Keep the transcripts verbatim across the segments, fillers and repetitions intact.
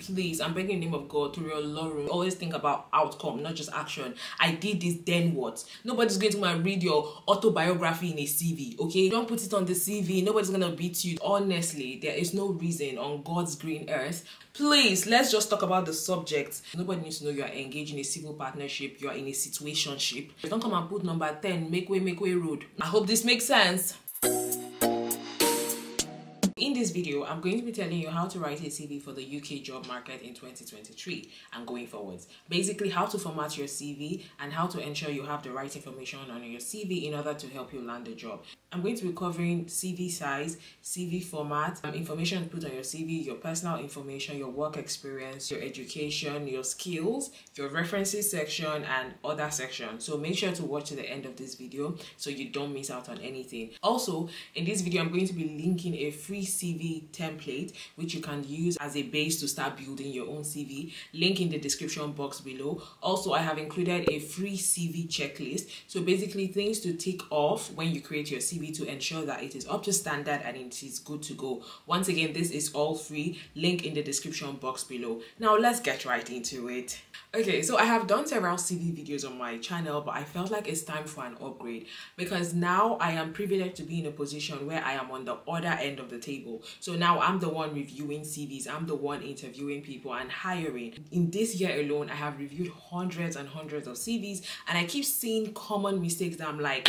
Please, I'm begging the name of God, through your Lord, always think about outcome, not just action. I did this, then what? Nobody's going to read your autobiography in a C V, okay? Don't put it on the C V. Nobody's going to beat you. Honestly, there is no reason on God's green earth. Please, let's just talk about the subject. Nobody needs to know you are engaged in a civil partnership. You are in a situationship. Don't come and put number ten, make way, make way road. I hope this makes sense. In this video, I'm going to be telling you how to write a C V for the U K job market in twenty twenty-three and going forwards. Basically, how to format your C V and how to ensure you have the right information on your C V in order to help you land a job. I'm going to be covering C V size, C V format, um, information put on your C V, your personal information, your work experience, your education, your skills, your references section, and other sections. So make sure to watch to the end of this video so you don't miss out on anything. Also, in this video, I'm going to be linking a free C V template which you can use as a base to start building your own C V. Link in the description box below. Also, I have included a free C V checklist, so basically things to tick off when you create your C V to ensure that it is up to standard and it is good to go. Once again, this is all free. Link in the description box below. Now let's get right into it. Okay, so I have done several C V videos on my channel, but I felt like it's time for an upgrade because now I am privileged to be in a position where I am on the other end of the table. So now I'm the one reviewing C Vs, I'm the one interviewing people and hiring. In this year alone, I have reviewed hundreds and hundreds of C Vs, and I keep seeing common mistakes that I'm like,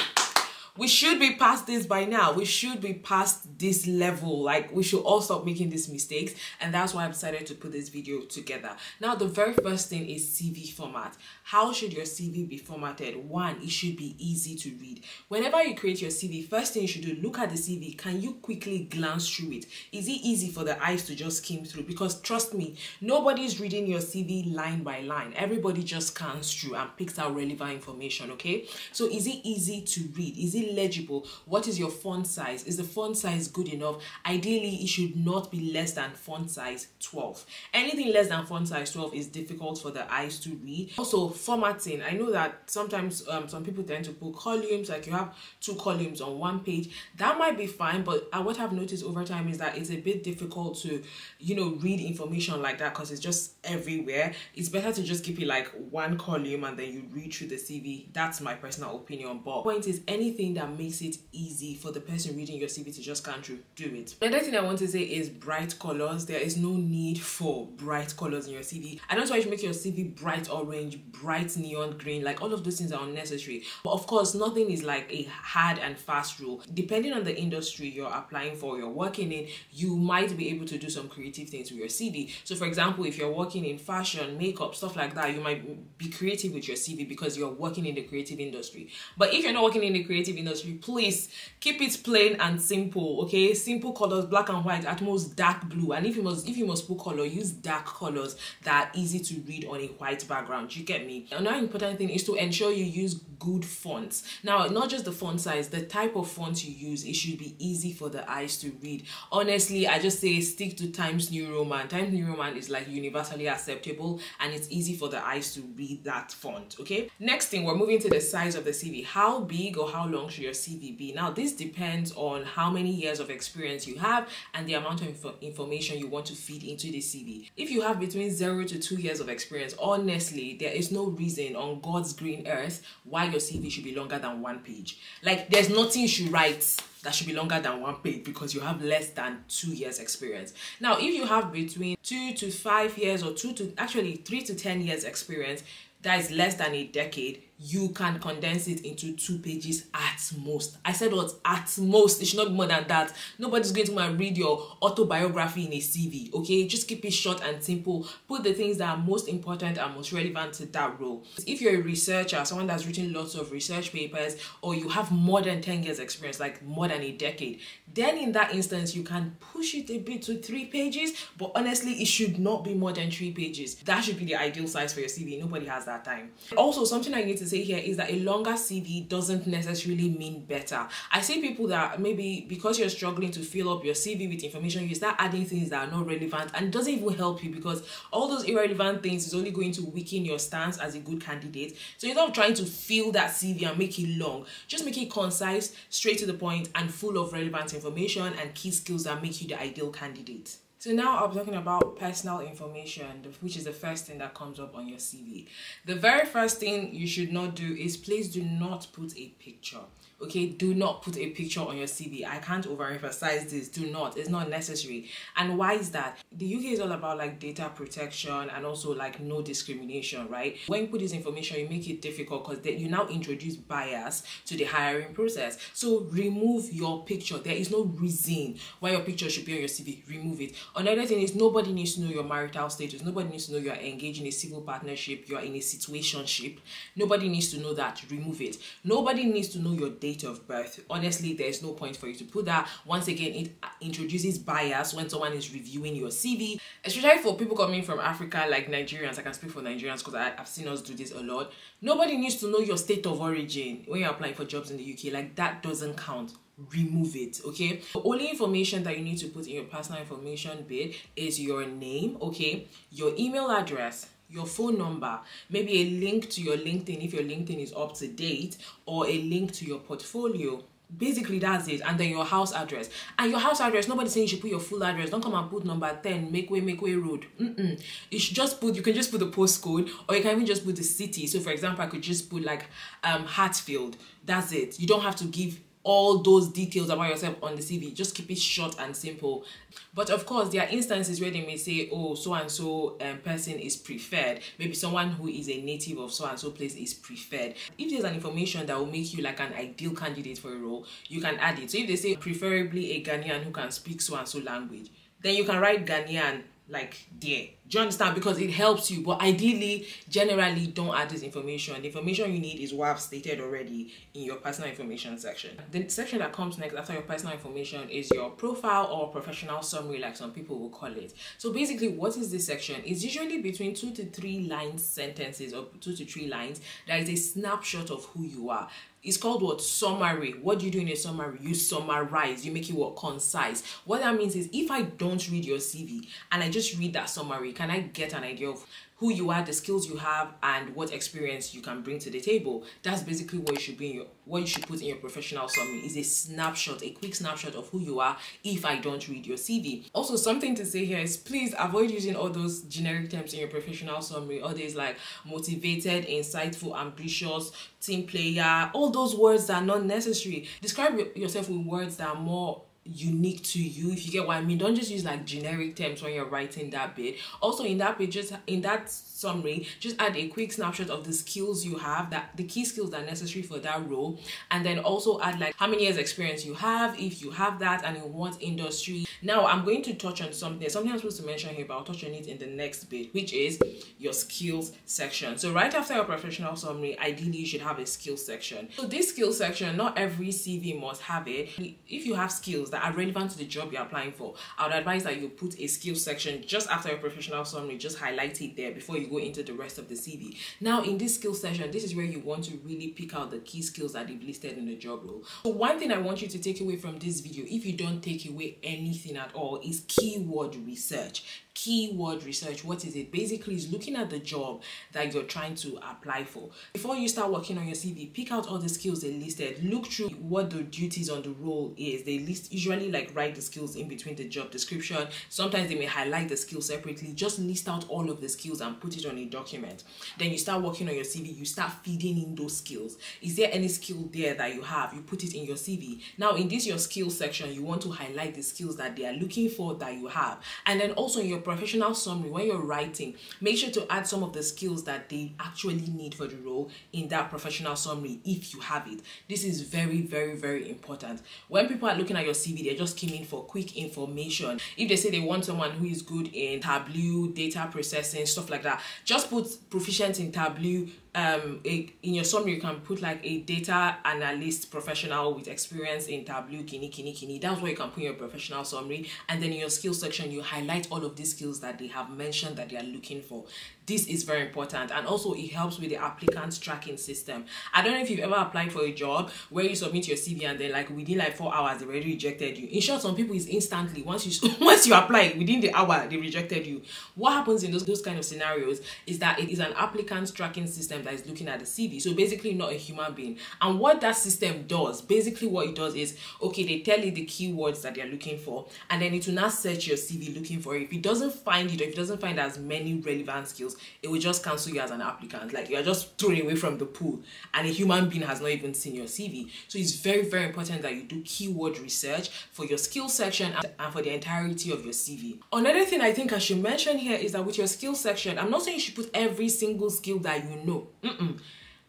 we should be past this by now. We should be past this level. Like, we should all stop making these mistakes. And that's why I decided to put this video together. Now, the very first thing is C V format. How should your C V be formatted? One, it should be easy to read. Whenever you create your C V, first thing you should do, look at the C V. Can you quickly glance through it? Is it easy for the eyes to just skim through? Because trust me, nobody's reading your C V line by line. Everybody just scans through and picks out relevant information, okay? So is it easy to read? Is it legible? What is your font size? Is the font size good enough? Ideally, it should not be less than font size twelve. Anything less than font size twelve is difficult for the eyes to read. Also, formatting. I know that sometimes um, some people tend to put columns, like you have two columns on one page. That might be fine, but what I've noticed over time is that it's a bit difficult to, you know, read information like that because it's just everywhere. It's better to just keep it like one column and then you read through the C V. That's my personal opinion. But point is, anything that makes it easy for the person reading your C V to just can't do it. Another thing I want to say is bright colors. There is no need for bright colors in your C V. I don't want to make your C V bright orange, bright neon green, like all of those things are unnecessary. But of course, nothing is like a hard and fast rule. Depending on the industry you're applying for, you're working in, you might be able to do some creative things with your C V. So for example, if you're working in fashion, makeup, stuff like that, you might be creative with your C V because you're working in the creative industry. But if you're not working in the creative industry, please keep it plain and simple, okay? Simple colors, black and white, at most dark blue. And if you must if you must put color, use dark colors that are easy to read on a white background. You get me? Another important thing is to ensure you use good fonts. Now, not just the font size, the type of font you use, it should be easy for the eyes to read. Honestly, I just say stick to Times New Roman. Times New Roman is like universally acceptable and it's easy for the eyes to read that font, okay? Next thing, we're moving to the size of the C V. How big or how long should your C V be? Now, this depends on how many years of experience you have and the amount of inf information you want to feed into the C V. If you have between zero to two years of experience, honestly, there is no reason on God's green earth why your C V should be longer than one page. Like, there's nothing you should write that should be longer than one page because you have less than two years experience. Now, if you have between two to five years or two to actually three to ten years experience, that is less than a decade, you can condense it into two pages at most. I said what? At most. It should not be more than that. Nobody's going to read your autobiography in a C V, okay? Just keep it short and simple. Put the things that are most important and most relevant to that role. If you're a researcher, someone that's written lots of research papers, or you have more than ten years experience, like more than a decade, then in that instance, you can push it a bit to three pages, but honestly, it should not be more than three pages. That should be the ideal size for your C V. Nobody has that time. Also, something I need to say here is that a longer C V doesn't necessarily mean better. I see people that maybe because you're struggling to fill up your C V with information, you start adding things that are not relevant and it doesn't even help you because all those irrelevant things is only going to weaken your stance as a good candidate. So instead of trying to fill that C V and make it long, just make it concise, straight to the point, and full of relevant information and key skills that make you the ideal candidate. So now I'll be talking about personal information, which is the first thing that comes up on your C V. The very first thing you should not do is please do not put a picture. Okay, do not put a picture on your C V. I can't overemphasize this. Do not. It's not necessary. And why is that? The U K is all about like data protection and also like no discrimination, right? When you put this information, you make it difficult because you now introduce bias to the hiring process. So remove your picture. There is no reason why your picture should be on your C V. Remove it. Another thing is nobody needs to know your marital status. Nobody needs to know you're engaged in a civil partnership, you're in a situationship. Nobody needs to know that. Remove it. Nobody needs to know your date of birth. Honestly, there's no point for you to put that. Once again, it introduces bias when someone is reviewing your C V, especially for people coming from Africa, like Nigerians. I can speak for Nigerians because I've seen us do this a lot. Nobody needs to know your state of origin when you're applying for jobs in the U K. Like, that doesn't count. Remove it. Okay, the only information that you need to put in your personal information bit is your name, okay, your email address, your phone number, maybe a link to your LinkedIn if your LinkedIn is up to date, or a link to your portfolio. Basically, that's it. And then your house address. And your house address, nobody's saying you should put your full address. Don't come and put number ten, make way, make way road. Mm-mm. You should just put, you can just put the postcode, or you can even just put the city. So for example, I could just put like um Hartfield. That's it. You don't have to give all those details about yourself on the C V. Just keep it short and simple. But of course, there are instances where they may say, oh, so and so um, person is preferred. Maybe someone who is a native of so and so place is preferred. If there's an information that will make you like an ideal candidate for a role, you can add it. So if they say preferably a Ghanaian who can speak so and so language, then you can write Ghanaian like there. Do you understand? Because it helps you. But ideally, generally, don't add this information. The information you need is what I've stated already in your personal information section. The section that comes next after your personal information is your profile or professional summary, like some people will call it. So basically, what is this section? It's usually between two to three lines sentences or two to three lines. That is a snapshot of who you are. It's called what? Summary. What do you do in a summary? You summarize. You make it what? Concise. What that means is if I don't read your C V and I just read that summary, can I get an idea of who you are, the skills you have, and what experience you can bring to the table? That's basically what you should be in your, what you should put in your professional summary, is a snapshot, a quick snapshot of who you are if I don't read your C V. Also, something to say here is please avoid using all those generic terms in your professional summary. All these like motivated, insightful, ambitious, team player, all those words that are not necessary. Describe yourself with words that are more unique to you, if you get what I mean. Don't just use like generic terms when you're writing that bit. Also, in that bit, just in that summary, just add a quick snapshot of the skills you have, that the key skills that are necessary for that role, and then also add like how many years experience you have, if you have that, and in what industry. Now I'm going to touch on something something I'm supposed to mention here, but I'll touch on it in the next bit, which is your skills section. So right after your professional summary, ideally you should have a skills section. So this skills section, not every C V must have it. If you have skills that are relevant to the job you're applying for, I would advise that you put a skills section just after your professional summary. Just highlight it there before you go into the rest of the C V. Now in this skills section, this is where you want to really pick out the key skills that they've listed in the job role. So one thing I want you to take away from this video, if you don't take away anything at all, is keyword research. Keyword research, what is it? Basically, is looking at the job that you're trying to apply for. Before you start working on your C V, pick out all the skills they listed. Look through what the duties on the role is. They list, usually like write the skills in between the job description. Sometimes they may highlight the skills separately. Just list out all of the skills and put it on a document. Then you start working on your C V. You start feeding in those skills. Is there any skill there that you have? You put it in your C V. Now in this your skills section, you want to highlight the skills that they are looking for that you have. And then also in your professional summary, when you're writing, make sure to add some of the skills that they actually need for the role in that professional summary if you have it. This is very, very, very important. When people are looking at your C V, they're just coming for quick information. If they say they want someone who is good in Tableau, data processing, stuff like that, just put proficient in Tableau. Um, in your summary, you can put like a data analyst professional with experience in Tableau, kini, kini, kini. That's where you can put your professional summary. And then in your skills section, you highlight all of these skills that they have mentioned that they are looking for. This is very important. And also it helps with the applicants tracking system. I don't know if you've ever applied for a job where you submit your C V and then like within like four hours, they already rejected you. In short, some people is instantly, once you once you apply, within the hour, they rejected you. What happens in those, those kind of scenarios is that it is an applicants tracking system system that is looking at the C V. So basically not a human being. And what that system does, basically what it does is, okay, they tell you the keywords that they're looking for, and then it will now search your C V looking for it. If it doesn't find it, or if it doesn't find as many relevant skills, it will just cancel you as an applicant. Like, you're just thrown away from the pool, and a human being has not even seen your C V. So it's very, very important that you do keyword research for your skill section and for the entirety of your C V. Another thing I think I should mention here is that with your skill section, I'm not saying you should put every single skill that you know. Mm-mm.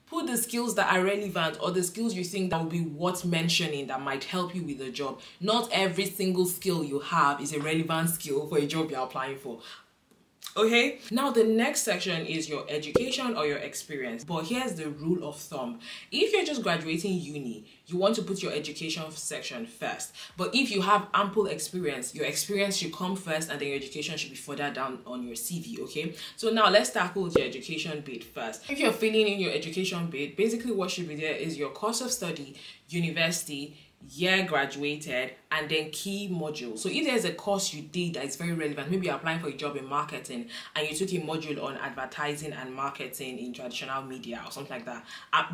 Put the skills that are relevant, or the skills you think that will be worth mentioning that might help you with the job. Not every single skill you have is a relevant skill for a job you're applying for. Okay, now the next section is your education or your experience. But here's the rule of thumb. If you're just graduating uni, you want to put your education section first. But if you have ample experience, your experience should come first, and then your education should be further down on your C V, okay? So now let's tackle the education bit first. If you're filling in your education bit, basically what should be there is your course of study, university, year graduated, and then key module. So if there's a course you did that is very relevant, maybe you're applying for a job in marketing and you took a module on advertising and marketing in traditional media or something like that,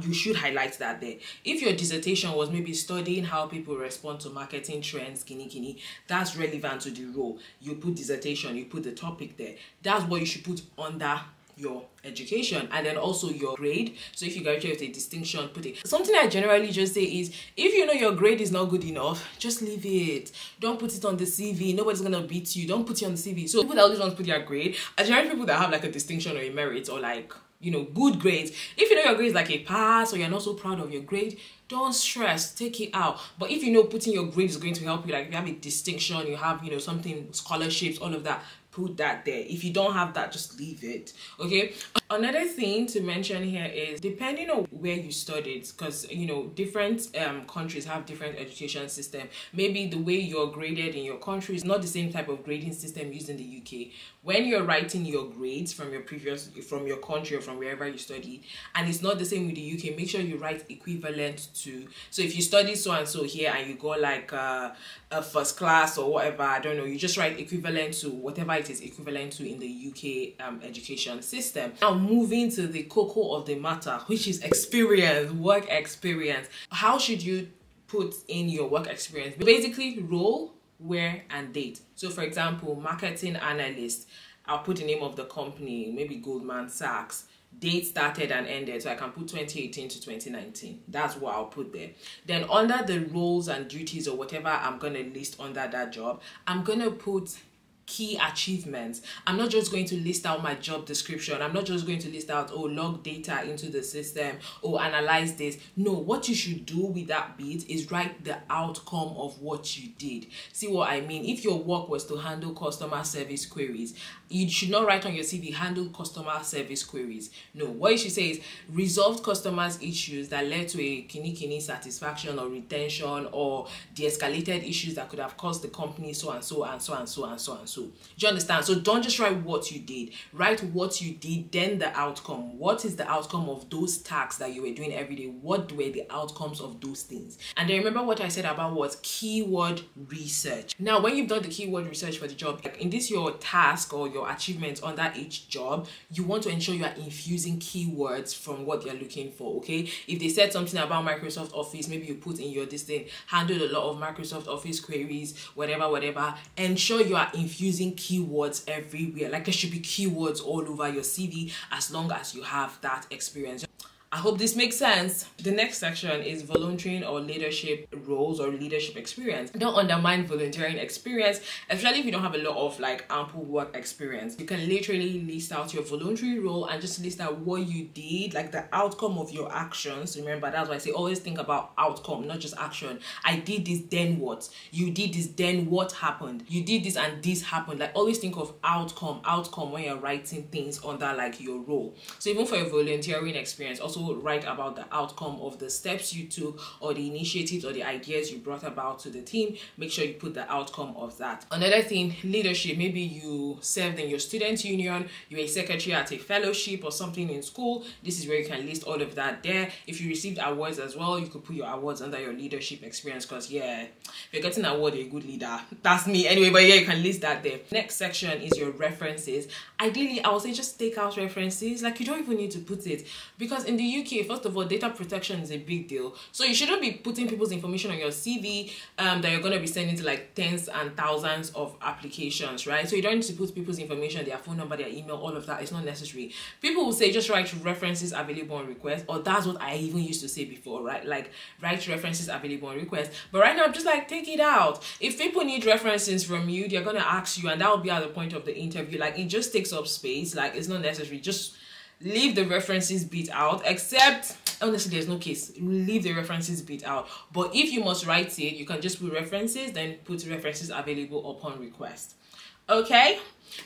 you should highlight that there. If your dissertation was maybe studying how people respond to marketing trends, kini kini, that's relevant to the role. You put dissertation, you put the topic there. That's what you should put under your education, and then also your grade. So if you graduate with a distinction, put it. Something I generally just say is, if you know your grade is not good enough, just leave it. Don't put it on the C V. Nobody's gonna beat you. Don't put it on the C V. So people that always want to put their grade, I generally people that have like a distinction or a merit, or like, you know, good grades. If you know your grade is like a pass, or you're not so proud of your grade, don't stress, take it out. But if you know putting your grade is going to help you, like if you have a distinction, you have, you know, something, scholarships, all of that, put that there. If you don't have that, just leave it, okay? Another thing to mention here is, depending on where you studied, because, you know, different um, countries have different education system. Maybe the way you're graded in your country is not the same type of grading system used in the U K. When you're writing your grades from your previous, from your country or from wherever you studied, and it's not the same with the U K, make sure you write equivalent to. So if you study so and so here and you go like uh, a first class or whatever, I don't know, you just write equivalent to whatever it is equivalent to in the U K um, education system. Now moving to the cocoa of the matter, which is experience, work experience. How should you put in your work experience? Basically role, where, and date. So for example, marketing analyst, I'll put the name of the company, maybe Goldman Sachs. Date started and ended, so I can put twenty eighteen to twenty nineteen. That's what I'll put there. Then under the roles and duties or whatever I'm gonna list under that job, I'm gonna put key achievements. I'm not just going to list out my job description. I'm not just going to list out, oh, log data into the system, or analyze this. No, what you should do with that bit is write the outcome of what you did. See what I mean? If your work was to handle customer service queries, you should not write on your C V, handle customer service queries. No, what you should say is, resolved customers' issues that led to a kini kini satisfaction or retention, or de-escalated issues that could have caused the company so and so and so and so and so and so. Do you understand? So don't just write what you did. Write what you did, then the outcome. What is the outcome of those tasks that you were doing every day? What were the outcomes of those things? And then remember what I said about was keyword research. Now, when you've done the keyword research for the job, like in this your task or your achievements under each job, you want to ensure you are infusing keywords from what they're looking for, okay? If they said something about Microsoft Office, maybe you put in your this thing, handled a lot of Microsoft Office queries, whatever, whatever. Ensure you are infusing using keywords everywhere. Like, there should be keywords all over your C V as long as you have that experience. I hope this makes sense. The next section is volunteering or leadership roles or leadership experience. Don't undermine volunteering experience, especially if you don't have a lot of like ample work experience. You can literally list out your voluntary role and just list out what you did, like the outcome of your actions. Remember, that's why I say always think about outcome, not just action. I did this, then what? You did this, then what happened? You did this and this happened. Like, always think of outcome, outcome when you're writing things under like your role. So even for your volunteering experience, also also write about the outcome of the steps you took or the initiatives or the ideas you brought about to the team. Make sure you put the outcome of that. Another thing, leadership. Maybe you served in your student union, you're a secretary at a fellowship or something in school. This is where you can list all of that there. If you received awards as well, you could put your awards under your leadership experience, because yeah, if you're getting an award, you're a good leader. That's me anyway, but yeah, you can list that there. Next section is your references. Ideally, I would say just take out references. Like, you don't even need to put it, because in the U K, first of all, data protection is a big deal. So you shouldn't be putting people's information on your C V um, that you're going to be sending to like tens and thousands of applications, right? So you don't need to put people's information, their phone number, their email, all of that. It's not necessary. People will say just write references available on request, or that's what I even used to say before, right? Like, write references available on request. But right now, I'm just like, take it out. If people need references from you, they're going to ask you, and that will be at the point of the interview. Like, it just takes up space. Like, it's not necessary. Just leave the references bit out, except honestly there's no case, leave the references bit out. But if you must write it, you can just put references, then put references available upon request. Okay,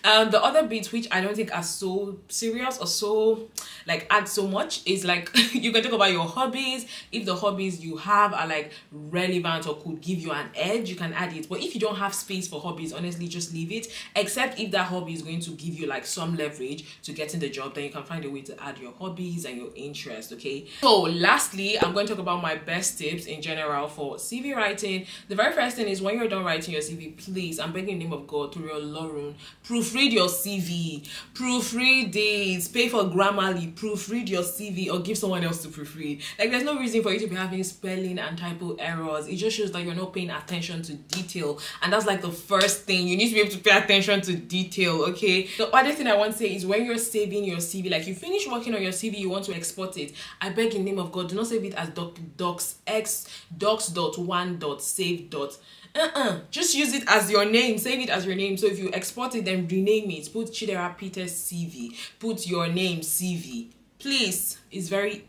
um the other bits, which I don't think are so serious or so like add so much, is like you can talk about your hobbies. If the hobbies you have are like relevant or could give you an edge, you can add it. But if you don't have space for hobbies, honestly just leave it, except if that hobby is going to give you like some leverage to getting the job, then you can find a way to add your hobbies and your interests. Okay, so lastly, I'm going to talk about my best tips in general for C V writing. The very first thing is, when you're done writing your C V, please, I'm begging the name of God, through your Lauren, proofread your C V, proofread this, pay for Grammarly, proofread your C V, or give someone else to proofread. Like, there's no reason for you to be having spelling and typo errors. It just shows that you're not paying attention to detail, and that's like the first thing. You need to be able to pay attention to detail, okay? The other thing I want to say is, when you're saving your C V, like you finish working on your C V, you want to export it, I beg in the name of God, do not save it as doc, docs, x, docs.one.save. Uh-uh. Just use it as your name. Save it as your name. So if you export it, then rename it. Put Chidera Peters C V. Put your name C V. Please. It's very...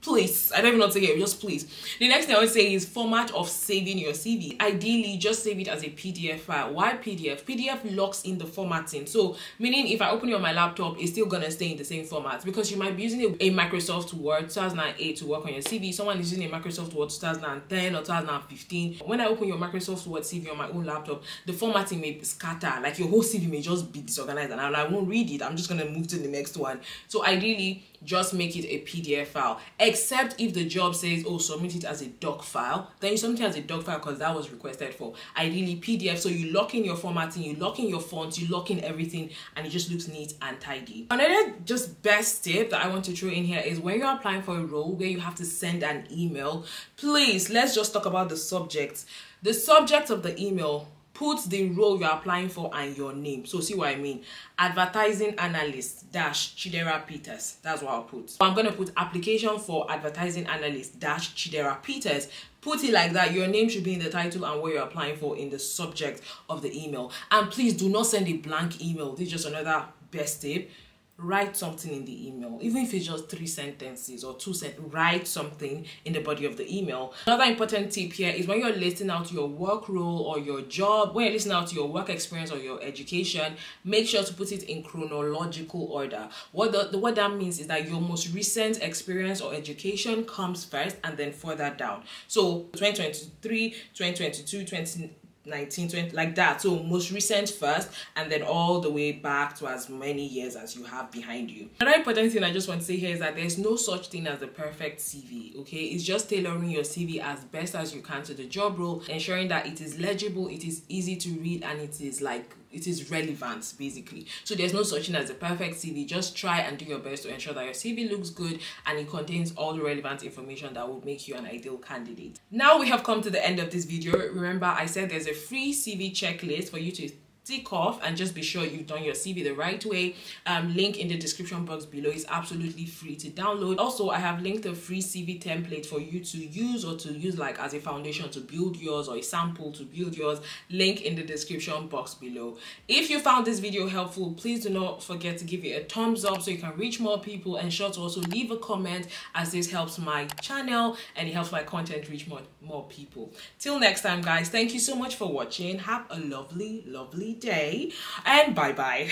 Please. I don't even know what to say here. Just please. The next thing I would say is format of saving your C V. Ideally, just save it as a P D F file. Why P D F? P D F locks in the formatting. So, meaning if I open it on my laptop, it's still going to stay in the same format, because you might be using a Microsoft Word two thousand eight to work on your C V. Someone is using a Microsoft Word two thousand ten or two thousand fifteen. When I open your Microsoft Word C V on my own laptop, the formatting may scatter. Like, your whole C V may just be disorganized, and I won't read it. I'm just going to move to the next one. So, ideally, just make it a P D F file, except if the job says, oh, submit it as a doc file, then you submit it as a doc file, because that was requested for. Ideally P D F, so you lock in your formatting, you lock in your fonts, you lock in everything, and it just looks neat and tidy. Another just best tip that I want to throw in here is, when you're applying for a role where you have to send an email, please, let's just talk about the subject. The subject of the email, put the role you're applying for and your name. So see what I mean? Advertising analyst dash Chidera Peters. That's what I'll put. So I'm going to put application for advertising analyst dash Chidera Peters. Put it like that. Your name should be in the title and what you're applying for in the subject of the email. And please do not send a blank email. This is just another best tip. Write something in the email, even if it's just three sentences or two sentences. Write something in the body of the email. Another important tip here is, when you're listing out your work role or your job, when you're listing out your work experience or your education, make sure to put it in chronological order. What the, the what that means is that your most recent experience or education comes first, and then further down. So twenty twenty-three, twenty twenty-two, twenty nineteen, twenty, like that. So most recent first, and then all the way back to as many years as you have behind you. Another important thing I just want to say here is that there's no such thing as the perfect C V, okay? It's just tailoring your C V as best as you can to the job role, ensuring that it is legible, it is easy to read, and it is like it is relevant, basically. So there's no such thing as a perfect C V. Just try and do your best to ensure that your C V looks good and it contains all the relevant information that will make you an ideal candidate. Now we have come to the end of this video. Remember, I said there's a free C V checklist for you to tick off, and just be sure you've done your C V the right way. Um, link in the description box below. It's absolutely free to download. Also, I have linked a free C V template for you to use, or to use like as a foundation to build yours, or a sample to build yours. Link in the description box below. If you found this video helpful, please do not forget to give it a thumbs up so you can reach more people, and sure to also leave a comment, as this helps my channel and it helps my content reach more, more people. Till next time, guys, thank you so much for watching. Have a lovely, lovely day, and bye bye.